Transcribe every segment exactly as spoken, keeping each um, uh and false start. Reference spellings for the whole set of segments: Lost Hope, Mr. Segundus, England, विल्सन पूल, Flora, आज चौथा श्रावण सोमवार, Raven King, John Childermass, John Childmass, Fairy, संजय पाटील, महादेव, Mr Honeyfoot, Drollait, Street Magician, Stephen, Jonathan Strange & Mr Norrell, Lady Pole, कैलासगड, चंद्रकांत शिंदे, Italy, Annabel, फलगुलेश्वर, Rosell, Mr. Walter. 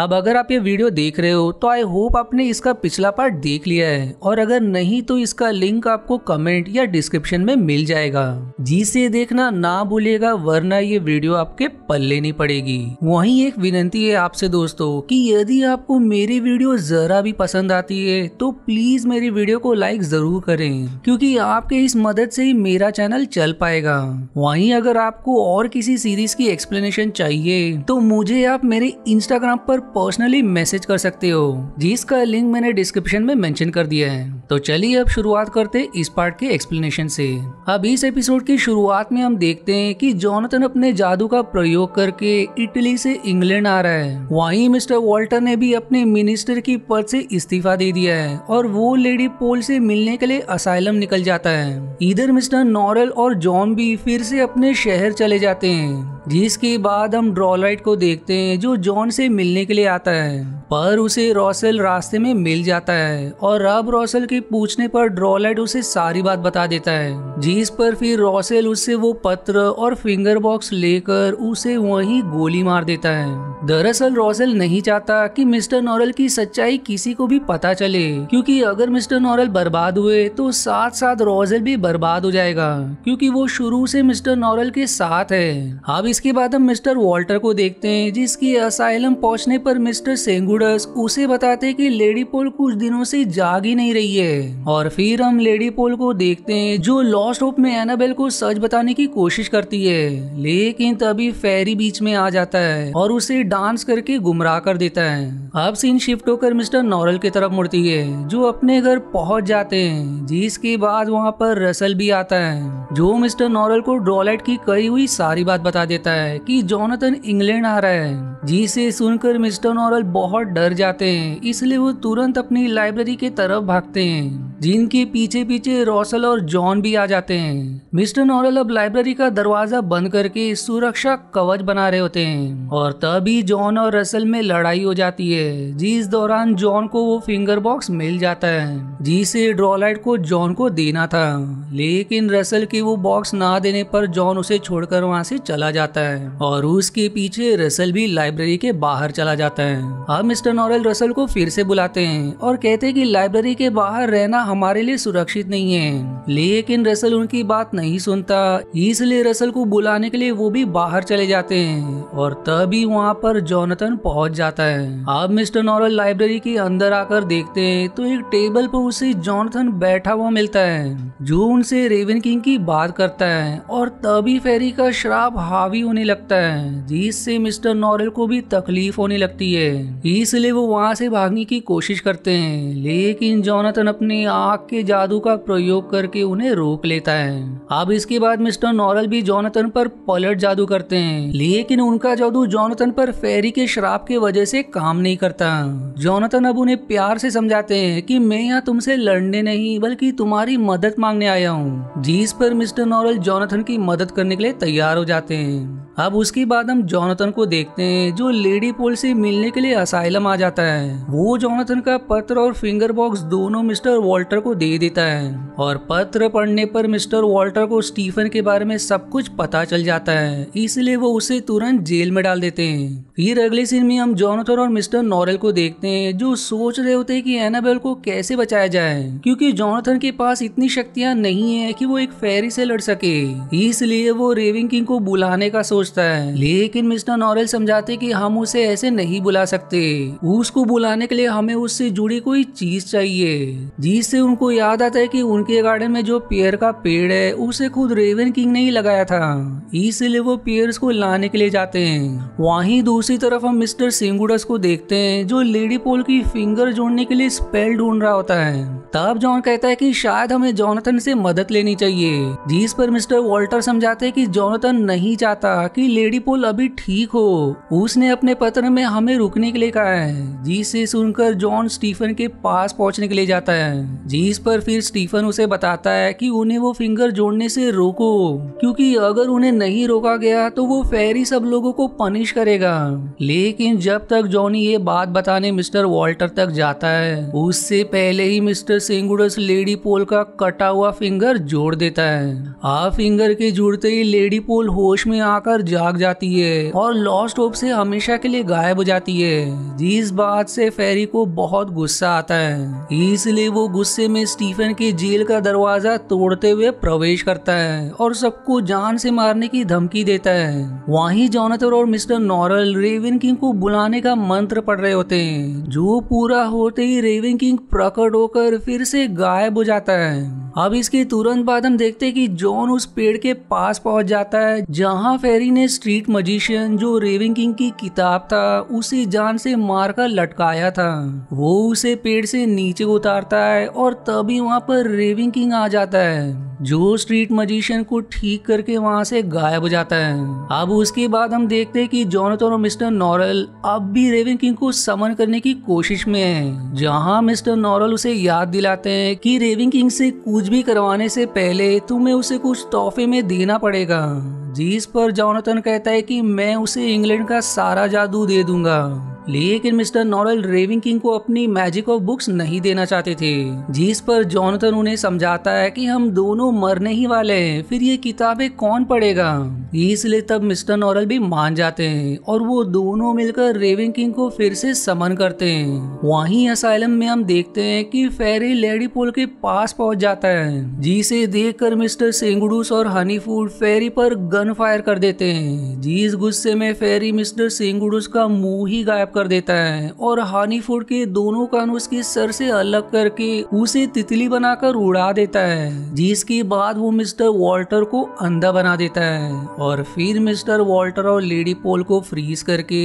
अब अगर आप ये वीडियो देख रहे हो तो आई होप आपने इसका पिछला पार्ट देख लिया है, और अगर नहीं तो इसका लिंक आपको कमेंट या डिस्क्रिप्शन में मिल जाएगा। जी से देखना ना भूलिएगा, वरना ये वीडियो आपके पल्ले नहीं पड़ेगी। वहीं एक विनती है आपसे दोस्तों कि यदि आपको मेरी वीडियो जरा भी पसंद आती है तो प्लीज मेरी वीडियो को लाइक जरूर करें, क्योंकि आपके इस मदद से ही मेरा चैनल चल पाएगा। वहीं अगर आपको और किसी सीरीज की एक्सप्लेनेशन चाहिए तो मुझे आप मेरे इंस्टाग्राम पर पर्सनली मैसेज कर सकते हो, जिसका लिंक मैंने डिस्क्रिप्शन में मेंशन कर दिया है। तो चलिए अब शुरुआत करते इस पार्ट के एक्सप्लेनेशन से। अब इस एपिसोड की शुरुआत में हम देखते हैं कि जॉनथन अपने जादू का प्रयोग करके इटली से इंग्लैंड आ रहा है। वहीं मिस्टर वॉल्टर ने भी अपने मिनिस्टर की पद से इस्तीफा दे दिया है और वो लेडी पोल से मिलने के लिए असाइलम निकल जाता है। इधर मिस्टर नॉरल और जॉन भी फिर से अपने शहर चले जाते हैं, जिसके बाद हम ड्रॉलाइट को देखते हैं जो जॉन से मिलने के लिए आता है, पर उसे रोसेल रास्ते में मिल जाता है। और अब रोसेल के पूछने पर ड्रॉलाइट उसे सारी बात बता देता है, जिस पर फिर रोसेल उससे वो पत्र और फिंगर बॉक्स लेकर उसे वहीं गोली मार देता है। दरअसल रोसेल नहीं चाहता कि मिस्टर नॉरल की सच्चाई किसी को भी पता चले, क्योंकि अगर मिस्टर नॉरल बर्बाद हुए तो साथ साथ रोसेल भी बर्बाद हो जाएगा, क्योंकि वो शुरू से मिस्टर नॉरल के साथ है। अब इसके बाद हम मिस्टर वॉल्टर को देखते हैं, जिसकी असाइलम पहुंचने पर मिस्टर सेगुंडस उसे बताते हैं कि लेडी पोल कुछ दिनों से जाग ही नहीं रही है। और फिर हम लेडी पोल को देखते हैं जो लॉस्ट होप में एनाबेल को सच बताने की कोशिश करती है, लेकिन तभी फेरी बीच में आ जाता है और उसे डांस करके गुमराह कर देता है। अब सीन शिफ्ट होकर मिस्टर नॉरल की तरफ मुड़ती है, जो अपने घर पहुंच जाते हैं, जिसके बाद वहाँ पर रसल भी आता है, जो मिस्टर नॉरल को ड्रॉलाइट की कही हुई सारी बात बता देता है कि जॉनथन इंग्लैंड आ रहा है, जिसे सुनकर मिस्टर नॉरल बहुत डर जाते हैं, इसलिए वो तुरंत अपनी लाइब्रेरी के तरफ भागते हैं, जिनके पीछे पीछे रोसेल और जॉन भी आ जाते हैं। मिस्टर नॉरल अब लाइब्रेरी का दरवाजा बंद करके सुरक्षा कवच बना रहे होते हैं, और तभी जॉन और रोसेल में लड़ाई हो जाती है, जिस दौरान जॉन को वो फिंगर बॉक्स मिल जाता है, जिसे ड्रॉलाइट को जॉन को देना था, लेकिन रोसेल की वो बॉक्स ना देने पर जॉन उसे छोड़कर वहाँ से चला जाता है, और उसके पीछे रोसेल भी लाइब्रेरी के बाहर चला जाता है। अब मिस्टर नॉरल रोसेल को फिर से बुलाते हैं और कहते हैं कि लाइब्रेरी के बाहर रहना हमारे लिए सुरक्षित नहीं है, लेकिन रोसेल उनकी बात नहीं सुनता, इसलिए रोसेल को बुलाने के लिए वो भी बाहर चले जाते हैं, और तभी वहाँ पर जॉनथन पहुँच जाता है। अब मिस्टर नॉरल लाइब्रेरी के अंदर आकर देखते हैं तो एक टेबल पर उसे जॉनथन बैठा हुआ मिलता है, जो उनसे रेवन किंग की बात करता है, और तभी फेरी का श्राप हावी होने लगता है, जिससे मिस्टर नॉरल को भी तकलीफ होने लगती है, इसलिए वो वहाँ से भागने की कोशिश करते हैं, लेकिन जॉनथन अपने आँख के जादू का प्रयोग करके उन्हें रोक लेता है। अब इसके बाद मिस्टर नॉरल भी जॉनथन पर पलट जादू करते हैं, लेकिन उनका जादू जॉनथन पर फेरी के श्राप के वजह से काम नहीं करता। जॉनथन अब उन्हें प्यार से समझाते हैं कि मैं यहाँ तुमसे लड़ने नहीं बल्कि तुम्हारी मदद मांगने आया हूँ, जिस पर मिस्टर नॉरल जॉनथन की मदद करने के लिए तैयार हो जाते हैं। अब उसके बाद हम जॉनथन को देखते हैं जो लेडी पोल से मिलने के लिए असाइलम आ जाता है। वो जॉनथन का पत्र और फिंगर बॉक्स दोनों मिस्टर वॉल्टर को दे देता है, और पत्र पढ़ने पर मिस्टर वॉल्टर को स्टीफन के बारे में सब कुछ पता चल जाता है, इसलिए वो उसे तुरंत जेल में डाल देते हैं। फिर अगले सीन में हम जॉनथन और मिस्टर नॉरल को देखते हैं जो सोच रहे होते हैं कि एनाबेल को कैसे बचाया जाए, क्योंकि जॉनथन के पास इतनी शक्तियाँ नहीं है कि वो एक फेरी से लड़ सके, इसलिए वो रेवन किंग को बुलाने का है। लेकिन मिस्टर नॉरल समझाते कि हम उसे ऐसे नहीं बुला सकते, उसको बुलाने के लिए हमें उससे जुड़ी कोई चीज चाहिए, जिससे उनको याद आता है कि उनके गार्डन में जो पेयर का पेड़ है उसे खुद रेवन किंग ने ही लगाया था, इसलिए वो पेयर्स को लाने के लिए जाते हैं। वहीं दूसरी तरफ हम मिस्टर सेगुंडस को देखते हैं जो लेडी पोल की फिंगर जोड़ने के लिए स्पेल ढूंढ रहा होता है। तब जॉन कहता है कि शायद हमें जॉनथन से मदद लेनी चाहिए, जिस पर मिस्टर वॉल्टर समझाते कि जॉनथन नहीं चाहता कि लेडी पोल अभी ठीक हो, उसने अपने पत्र में हमें रुकने के लिए कहा है, जिसे सुनकर जॉन स्टीफन के पास पहुंचने के लिए जाता है, जिस पर फिर स्टीफन उसे बताता है कि उन्हें वो फिंगर जोड़ने से रोको, क्योंकि अगर उन्हें नहीं रोका गया तो वो फेरी सब लोगों को पनिश करेगा। लेकिन जब तक जॉनी ये बात बताने मिस्टर वॉल्टर तक जाता है, उससे पहले ही मिस्टर सेगुंडस लेडी पोल का कटा हुआ फिंगर जोड़ देता है। आ फिंगर के जुड़ते ही लेडी पोल होश में आकर जाग जाती है और लॉस्ट होप से हमेशा के लिए गायब हो जाती है। इस बात से फेरी को बहुत गुस्सा आता है, इसलिए वो गुस्से में स्टीफन के जेल का दरवाजा तोड़ते हुए प्रवेश करता है और सबको जान से मारने की धमकी देता है। वहीं जोनाथन और मिस्टर नॉरल रेवन किंग को बुलाने का मंत्र पढ़ रहे होते हैं, जो पूरा होते ही रेवन किंग प्रकट होकर फिर से गायब हो जाता है। अब इसके तुरंत बाद हम देखते हैं कि जॉन उस पेड़ के पास पहुंच जाता है जहां फेरी ने स्ट्रीट मैजिशियन जो रेवन किंग की किताब था उसे जान से मार कर लटकाया था। वो उसे पेड़ से नीचे उतारता है और तभी वहां पर रेवन किंग आ जाता है जो स्ट्रीट मैजिशियन को ठीक करके वहां से गायब हो जाता है। अब उसके बाद हम देखते हैं कि जोनाथन और मिस्टर नॉरल अब भी रेवन किंग को समन करने की कोशिश में है, जहां मिस्टर नॉरल उसे याद दिलाते हैं कि रेवन किंग से कुछ भी करवाने से पहले तुम्हें उसे कुछ तोहफे में देना पड़ेगा, जिस पर जोनाथन कहता है कि मैं उसे इंग्लैंड का सारा जादू दे दूंगा। लेकिन मिस्टर नॉरल रेवन किंग को अपनी मैजिक और बुक्स नहीं देना चाहते थे, जिस पर जोनाथन उन्हें समझाता है कि हम दोनों मरने ही वाले हैं, फिर ये किताबें कौन पढ़ेगा। इसलिए तब मिस्टर नॉरल भी मान जाते हैं और वो दोनों मिलकर रेवन किंग को फिर से समन करते हैं। वहीं असाइलम में हम देखते हैं कि फेरी लेडी पोल के पास पहुंच जाता है, जिसे देखकर मिस्टर सेगुंडस और हनीफूट फेरी पर गन फायर कर देते हैं, जिस गुस्से में फेरी मिस्टर सेगुंडस का मुंह ही गायब कर देता है और हनीफूट के दोनों कान उसके सर से अलग करके उसे तितली बनाकर उड़ा देता है, जिसके बाद वो मिस्टर वॉल्टर को अंधा बना देता है और फिर मिस्टर वॉल्टर और लेडी पोल को फ्रीज करके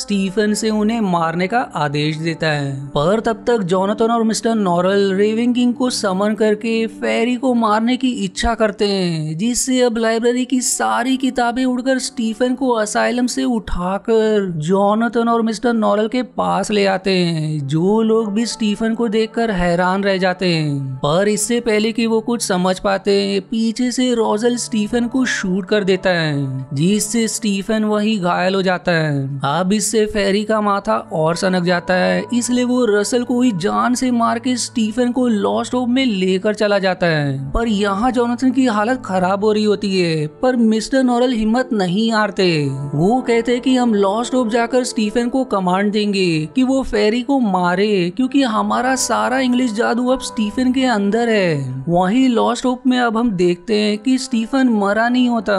स्टीफन से उन्हें मारने का आदेश देता है। पर तब तक जोनाथन और मिस्टर नॉरल रेवन किंग को समन करके फेरी को मारने की इच्छा करते हैं, जिससे अब लाइब्रेरी की सारी किताबें उड़कर स्टीफन को असाइलम से उठाकर जोनाथन और मिस्टर नॉरल के पास ले आते हैं, जो लोग भी स्टीफन को देखकर हैरान रह जाते हैं। पर इससे पहले कि वो कुछ समझ पाते हैं, पीछे से रोज़ेल स्टीफन को शूट कर देता है, जिससे स्टीफन वही घायल हो जाता है। अब इससे फेरी का माथा और सनक जाता है, इसलिए वो रसल को ही जान से मार के स्टीफन को लॉस्ट होप में लेकर चला जाता है। पर यहाँ जोनाथन की हालत खराब हो रही होती है, पर मिस्टर नॉरल हिम्मत नहीं हारते। वो कहते कि हम लॉस्ट होप जाकर स्टीफन को कमांड देंगे कि वो फेरी को मारे, क्योंकि हमारा सारा इंग्लिश जादू अब स्टीफन के अंदर है। वहीं लॉस्ट होप में अब हम देखते हैं कि स्टीफन मरा नहीं होता,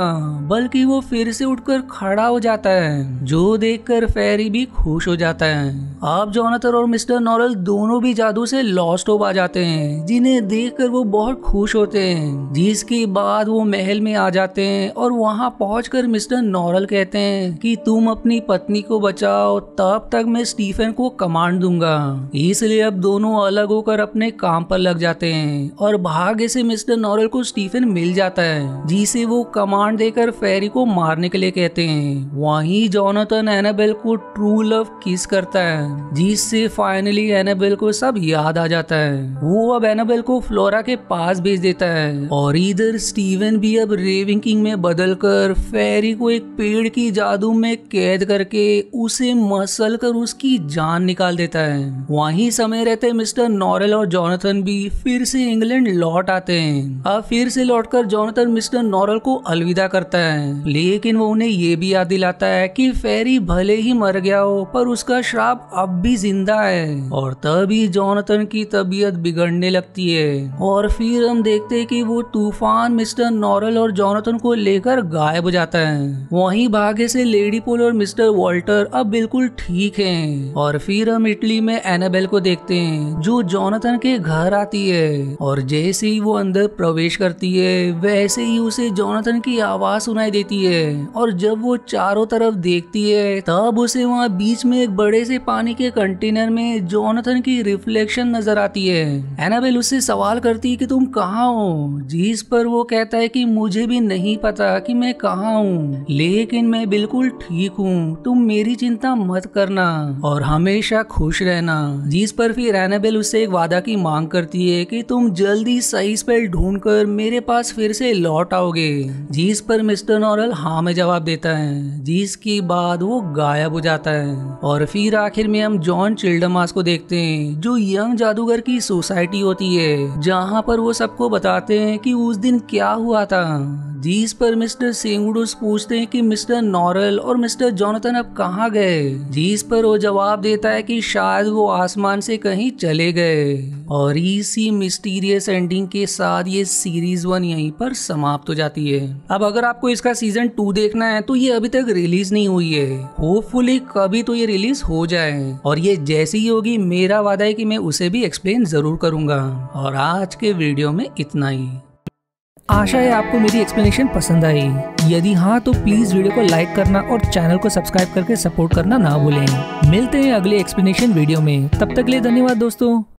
बल्कि वो फिर से उठकर खड़ा हो जाता है, जो देखकर फेरी भी खुश हो जाता है। अब जोनाथन और मिस्टर नॉरल दोनों भी जादू से लॉस्ट होप आ जाते हैं, जिन्हें देखकर वो बहुत खुश होते हैं, जिसके बाद वो महल में आ जाते हैं और वहां पहुंचकर मिस्टर नॉरल कहते हैं कि तुम अपनी पत्नी को बचाओ, तब तक मैं स्टीफन को कमांड दूंगा। इसलिए अब दोनों अलग होकर अपने काम पर लग जाते हैं और भाग्य से मिस्टर नॉरल को स्टीफन मिल जाता है, जिसे वो कमांड देकर फेरी को मारने के लिए कहते हैं। वहीं जोनाथन एनाबेल को ट्रू लव किस करता है, जिससे फाइनली एनाबेल को सब याद आ जाता है। वो अब एनाबेल को फ्लोरा के पास भेज देता है और इधर स्टीफन भी अब रेवन किंग में बदल कर फेरी को एक पेड़ की जादू में कैद करके उसे मसल कर उसकी जान निकाल देता है। वहीं समय रहते मिस्टर नॉरल और जोनाथन भी फिर से इंग्लैंड लौट आते हैं। अब फिर से लौटकर जोनाथन मिस्टर नॉरल को अलविदा करता है, लेकिन वो उन्हें ये भी याद दिलाता है कि फेरी भले ही मर गया हो, पर उसका श्राप अब भी जिंदा है। और तभी जोनाथन की तबीयत बिगड़ने लगती है और फिर हम देखते हैं कि वो तूफान मिस्टर नॉरल और जोनाथन को लेकर गायब हो जाता है। वहीं भाग्य से लेडी पोल और मिस्टर वॉल्टर अब बिल्कुल ठीक हैं। और फिर हम इटली में एनाबेल को देखते हैं, जो जोनाथन के घर आती है और जैसे ही वो अंदर प्रवेश करती है, वैसे ही उसे जोनाथन की आवाज सुनाई देती है। और जब वो चारों तरफ देखती है, तब उसे वहाँ बीच में एक बड़े से पानी के कंटेनर में जोनाथन की रिफ्लेक्शन नजर आती है। एनाबेल उससे सवाल करती है कि तुम कहाँ हो, जिस पर वो कहता है कि मुझे भी नहीं पता कि मैं कहाँ हूँ, लेकिन मैं बिल्कुल ठीक हूँ, तुम मेरी चिंता मत करना और हमेशा खुश रहना। जिस पर फिर एनाबेल उससे एक वादा की मांग करती है कि तुम जल्दी सही स्पेल ढूंढकर मेरे पास फिर से लौट आओगे, जिस पर मिस्टर नॉरल हाँ में जवाब देता है, जिसके बाद वो गायब हो जाता है। और फिर आखिर में हम जॉन चिल्डमास को देखते हैं जो यंग जादूगर की सोसाइटी होती है, जहाँ पर वो सबको बताते हैं कि उस दिन क्या हुआ था, जिस पर मिस्टर सेगुंडस पूछते हैं कि मिस्टर नॉरल और मिस्टर जॉनथन अब कहाँ गए, जिस पर वो जवाब देता है कि शायद वो आसमान से कहीं चले गए। और इसी मिस्टीरियस एंडिंग के साथ ये सीरीज वन यहीं पर समाप्त हो जाती है। अब अगर आपको इसका सीजन टू देखना है तो ये अभी तक रिलीज नहीं हुई है, होपफुली कभी तो ये रिलीज हो जाए, और ये जैसी ही होगी मेरा वादा है कि मैं उसे भी एक्सप्लेन जरूर करूंगा। और आज के वीडियो में इतना ही। आशा है आपको मेरी एक्सप्लेनेशन पसंद आई, यदि हाँ तो प्लीज वीडियो को लाइक करना और चैनल को सब्सक्राइब करके सपोर्ट करना ना भूलें। मिलते हैं अगले एक्सप्लेनेशन वीडियो में, तब तक के लिए धन्यवाद दोस्तों।